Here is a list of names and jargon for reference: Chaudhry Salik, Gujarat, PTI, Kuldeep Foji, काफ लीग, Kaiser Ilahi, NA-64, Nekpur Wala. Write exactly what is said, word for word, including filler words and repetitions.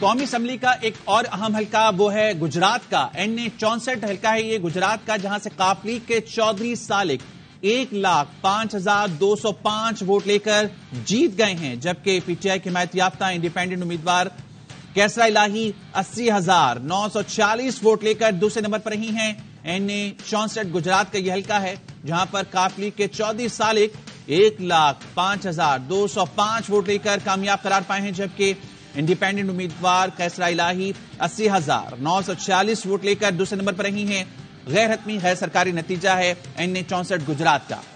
कौमी असम्बली का एक और अहम हल्का वो है गुजरात का। एन ए चौंसठ हल्का है ये गुजरात का, जहां से काफ लीग के चौधरी सालिक एक लाख पांच हजार दो सौ पांच वोट लेकर जीत गए हैं, जबकि पीटीआई की हिमायत याफ्ता इंडिपेंडेंट उम्मीदवार कैसरा इलाही अस्सी हजार नौ सौ चालीस वोट लेकर दूसरे नंबर पर ही हैं। एन ए चौंसठ गुजरात का यह हल्का है जहां पर काफ लीग के चौधरी सालिक एक लाख पांच हजार दो सौ पांच वोट लेकर कामयाब करार पाए हैं, जबकि इंडिपेंडेंट उम्मीदवार कैसरा इलाही अस्सी हजार नौ सौ छियालीस वोट लेकर दूसरे नंबर पर ही हैं। गैर हतमी गैर सरकारी नतीजा है एन ए चौंसठ गुजरात का।